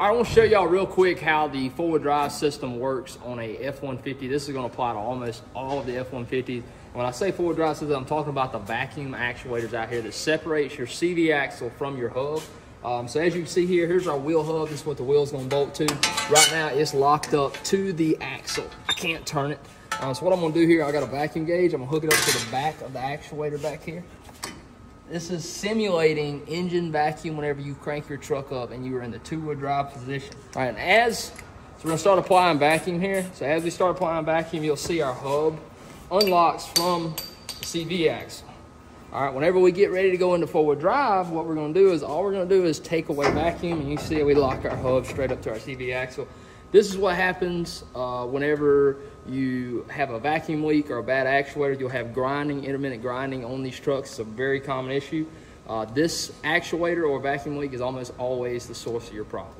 I want to show y'all real quick how the four-wheel drive system works on a F-150. This is going to apply to almost all of the F-150s. When I say four-wheel drive system, I'm talking about the vacuum actuators out here that separates your CV axle from your hub. So as you can see here, here's our wheel hub. This is what the wheel's going to bolt to. Right now, it's locked up to the axle. I can't turn it. So what I'm going to do here, I got a vacuum gauge. I'm going to hook it up to the back of the actuator back here. This is simulating engine vacuum whenever you crank your truck up and you are in the two-wheel drive position. All right, and so we're gonna start applying vacuum here. So as we start applying vacuum, you'll see our hub unlocks from the CV axle. All right, whenever we get ready to go into four-wheel drive, what we're gonna do is, take away vacuum, and you see we lock our hub straight up to our CV axle. This is what happens whenever you have a vacuum leak or a bad actuator. You'll have grinding, intermittent grinding on these trucks. It's a very common issue. This actuator or vacuum leak is almost always the source of your problem.